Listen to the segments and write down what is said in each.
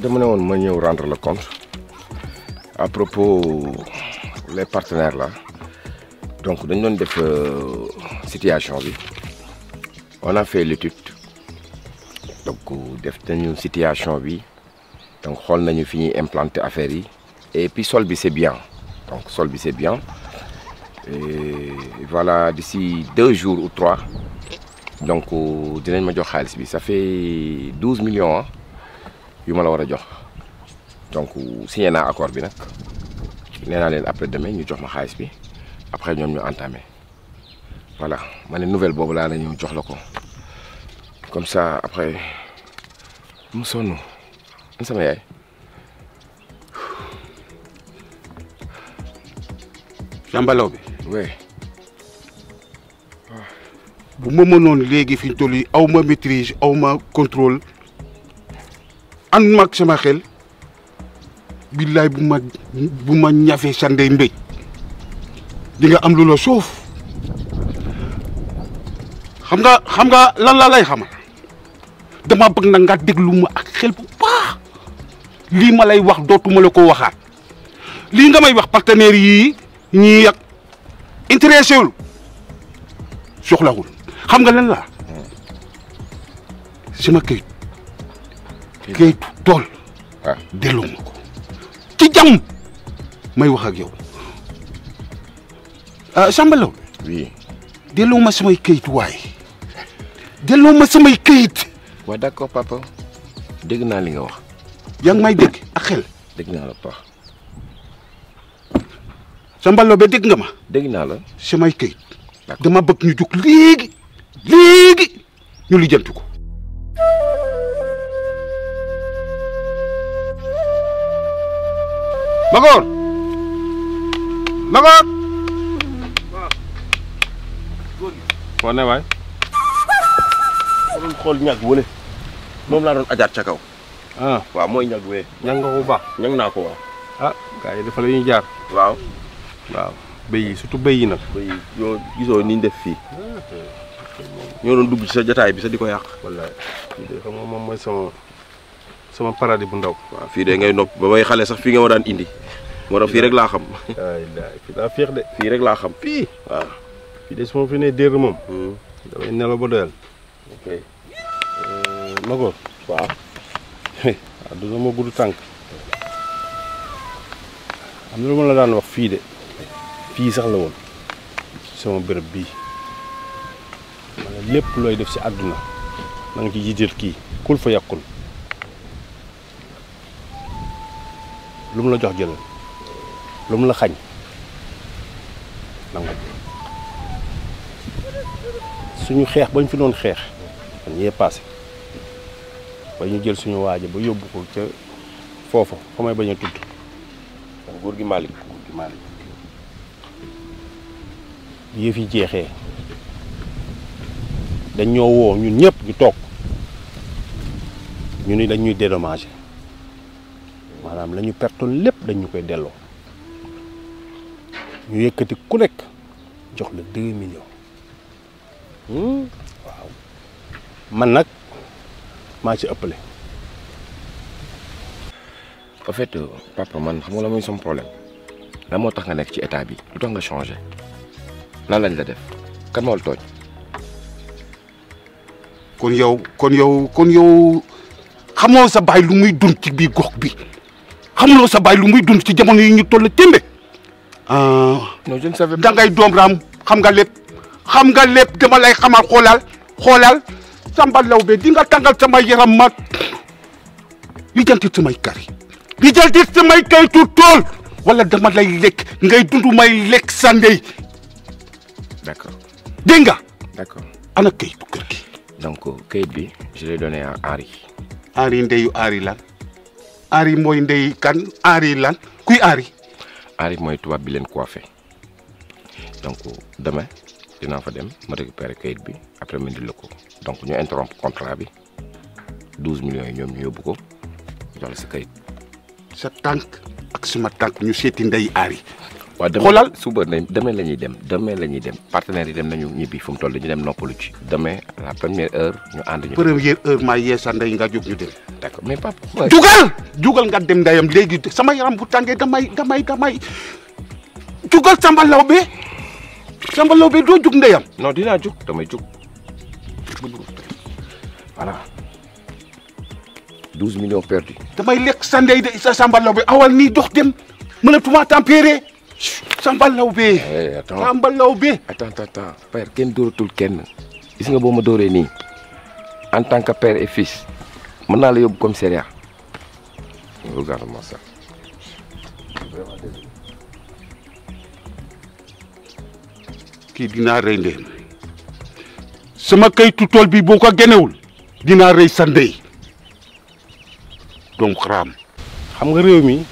Demandé on m'a venu rendre le compte à propos les partenaires là. Donc nous avons fait situation. On a fait l'étude. Donc une situation donc on a fini implanter affaire et puis solbi c'est bien. Donc solbi c'est bien. Et voilà d'ici 2 jours ou 3. Donc ça fait 12 millions. Hein. Je me l'ai dit. Donc, si on a un accord, on a après-demain, nous avons un accord. Après, nous avons entamé. Voilà, je suis une nouvelle bob là, nous avons un comme ça, après, nous sommes nous. Jambalobi. Oui. Si je ne peux pas maîtriser, je contrôle. An mag sama xel billaay bu ma ñafee sa ndey mbéy di nga am lu la suuf xam nga lan la lay xamal dama bëgg na nga déglu ma ak xel bu baax lii ma lay wax dootuma la ko waxaat lii nga may wax partenaire yi ñii ak intéressé wul soxlawul xam nga lan la sama kayit kayitu tool delloo ma ko ci jàmm may wax ak yow Samba Law oui delloo ma samay kayit waay delloo ma samay kayit waaw d'accord papa dégg naa li nga wax yaa ngi may dégg ak xel dégg naa la paax Samba Law ba dégg nga ma dégg naa la samay kayit dama bëgg ñu jóg léegi ñu lijjanti ko Magor Magor foo ne waay doon xool ñag wële moom laa doon ajaat ca kaw waaw mooy ñag wee ñag nga ko bu baax ñag naa ko waaw gars yi dafa la ñuy jaar waaw béy yi surtout béy yi nag béy yi yoo gisoo ni ñu def fii ñoo doon dugg ci sa jotaay bi sa di ko yàq wallaay xam nga moom mooy sama paradis bu ndaw. waaw fii de ngay nopp ba may xale sax fii nga ma daan indi. moo tax fii rek laa xam. aylaay fii daa féex de. fii rek laa xam. fii waaw. fii de su ma fi nee dér moom. damay nelaw ba doyal. ok. Magor. waaw. waaw du ma gudd tànk. am na lu ma la daan wax fii de. fii sax la woon. sama béréb bii. maanaam lépp looy def si àdduna. na nga ci jiital kii. kul fa yàqul. lu mu la jox jëlal lu mu la xañ nangu suñu xeex bañ fi doon xeex man yee passé ba ñu jël suñu waaja ba yóbbu ko ca foofa fa may bañ a tudd góor gi Malick bi yëf yi jeexee dañ ñoo woo ñun ñëpp ñu toog ñu ni dañ ñuy dédommagé maanaam la ñu pertoon lépp dañu koy delloo ñu yëkkati ku nekk jox la 2 millions waaw man nag maa ci ëppale. en fait papa man xam nga la muy sama problème lan moo tax nga nekk ci état bi lu tax nga changé lan lañ la def kan moo la tooñ. kon yow xamoo sa baay lu muy dund ci biir gox bi xamuloo sa baay lu muy dund ci jamono yi ñu toll tembe. non je ne savais pas. da ngay doom raam xam nga lépp. xam nga lépp dama lay xamal xoolal Samba Laobé di nga tàngal sama yaram ma li janti samay kari li janti samay kayitu tool wala dama lay lekk ngay dund may lekk sa ndey. d'accord. dégg nga. d'accord ana kayitu kër gi. donc kayit bi je l'ai donné à Henri. Henri ndeyu Henri lan. Henri mooy ndey kan Henri lan kuy Henri. Henri mooy tubaab bi leen coiffé donc demain. dinaa fa dem ma récupérer kayit bi après ma indil la ko donc ñu interrompre contrat bi 12 millions yi ñoom ñu yóbbu ko jox la sa kayit. sa tànk ak suma tànk ñu seeti ndey aar yi. waa demee xoolal suba demee la ñuy dem demee la ñuy dem partenaires yi dem nañu ñibbi fu mu toll dañu dem noppalu ci. demee à la première heure ñu ànd ñu. première heure maa yee sa ndey nga jóg ñu dem. d'accord mais papa. jugal nga dem ndeyam léegi sama yaram bu tàngee damay jugal Samba Laobé. Samba Laobé doo jug ndeyam. non dinaa jug damay jug voilà 12 millions perdus. damay lekk sa ndey de sa Samba Laobé awal nii dox dem mënatuma tempéré Samba Laobé. Samba Laobé. attends père kenn dóoratul kenn gis nga boo ma dóoree nii en tant que père et fils mën naa la yóbbu commissariat. regarde-moi ça. kii dinaa rey ndeyam sama kayitu tool bi boo ko génnewul dinaa rey sa ndey donc xaraam. xam nga réew mi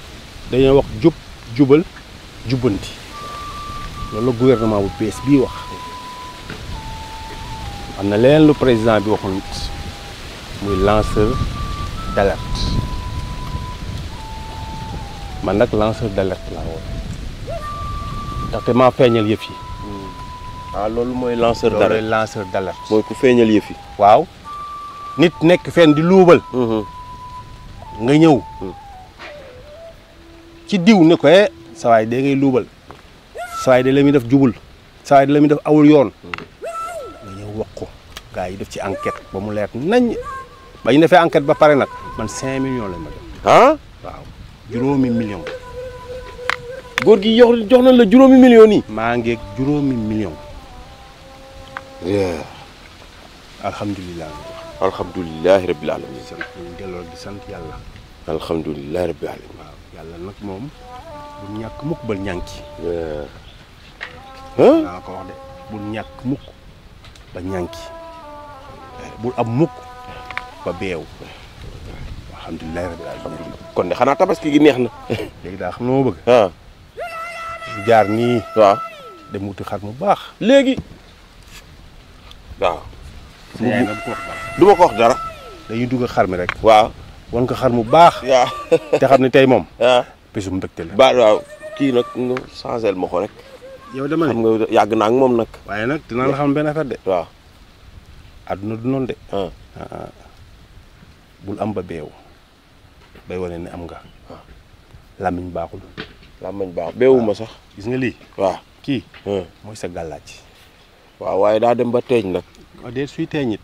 dañoo wax jub jubal jubbanti loolu la gouvernement bu bees bii wax am na leneen lu président bi waxoon muy lanceur d'alerte man nag lanceur d'alerte laa woon ndaxte maa feeñal yëf yi. ah loolu mooy lanceur d'alerte loolu mooy lanceur d'alerte. mooy ku feeñal yëf yi. waaw nit nekk fenn di luubal. nga ñëw ci diw ne ko sawaay de ngay luubal sawaay de la muy def jubul sawaay de la muy def awul yoon nga ñëw wax ko gars yi def ci enquête ba mu leer nañ ba ñu defee enquête ba pare nag man 5 millions lañ ma def. ah waaw juróomi millions. góor gi jox nañ la juróomi millions yi. maa ngeeg juróomi millions. alhamdulilah. alhamdulilah rabbil alamin. ñu delloo di sant yàlla. alhamdulilah rabbil alamin. waaw yàlla nag moom bu ñàkk mukk bal ñànki. naa ko wax de bu ñàkk mukk ba ñànki bul am mukk ba beew. alhamdulilah rabbil alamin. kon de xanaa tabaski gi neex na. léegi daa xam loo bëgg. ah. jaar nii. waaw dem wuti xar mu baax. léegi. waaw. du ma ko wax dara. dañuy dugg xar mi rek. waaw wan ko xar mu baax. waaw te xam ne tey moom. waaw bésum mbégte la. ba waaw kii nag nga changé ma ko rek. yow dama ne xam nga yàgg naa ak moom nag. waaye nag dinaa la xam benn affaire de. waaw. àdduna du noonu de. bul am ba beew bay wane ne am nga. waaw làmmiñ baaxul. làmmañ baax beewuma sax. gis nga lii. waaw kii. mooy sa gàllaaj. waaw waaye daa dem ba teeñ nag. waaw de suy teeñ it.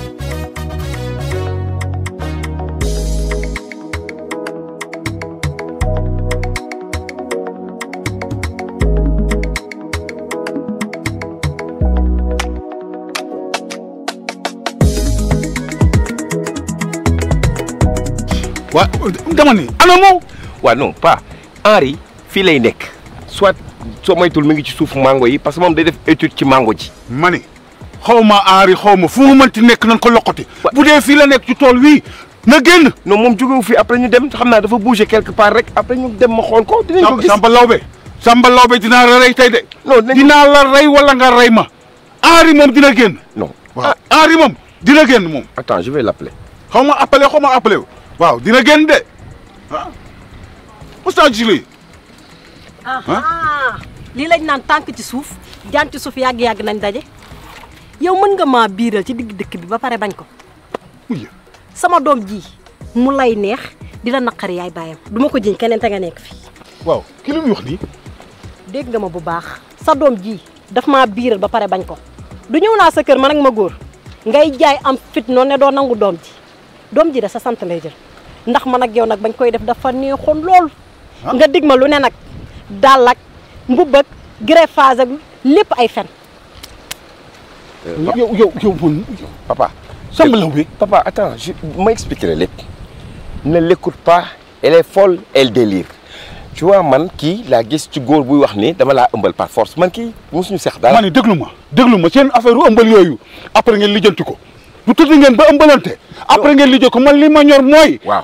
waa dama ni ana moom. waaw non pas Henri fii lay nekk soit soo moytul mi ngi ci suuf mango yi parce que moom day def étude ci mango ji. ma ne xaw ma Henri xaw ma fu mu mënti nekk nañ ko loqati. bu dee fii la nekk ci tool wii na génn. non moom jógewu fi après ñu dem xam naa dafa bouger quelque part rek après ñu dem ma xool ko. dinañ ko gis Samba Laobé. Samba Laobé dinaa la rey tey de. non dinaa la rey wala nga rey ma. Henri moom dina génn. non waaw Henri moom dina génn moom. attends je vais l'appeler. xaw ma appelé wu. waaw dina génn de ah mos naa gis lii. lii lañ naan tànk ci suuf jant suuf yàgg-yàgg nañ daje yow mën nga maa biiral ci digg dëkk bi ba pare bañ ko. sama doom ji mu lay neex di la naqari yaay bàyyam duma ko jiñ keneen te nga nekk fi. waaw ki lu mu wax nii. dégg nga ma bu baax sa doom ji daf maa biiral ba pare bañ ko du ñëw naa sa kër man ak ma góor ngay jaay am fit noonu ne doo nangu doom ji. doom ji da sa sant lay jël ndax man ak yow nag bañ koy def dafa neexoon lool. nga dig ma lu ne nag dàll ak mbubb ak greffage ak lépp ay fen. yow papa. Papa, attends, je m'expliquerai les. Ne l'écoute pas, elle est folle, elle délire. Tu vois, man qui la gis tu góor buy wax ni dama la ëmbal par force man ki musuñu seex dara. Man déglu ma seen affaire u ëmbal yooyu après ngeen lijjanti ko. Bu tudd ngeen ba ëmbalante après ngeen lijjanti ko man li ma ñor mooy. Waaw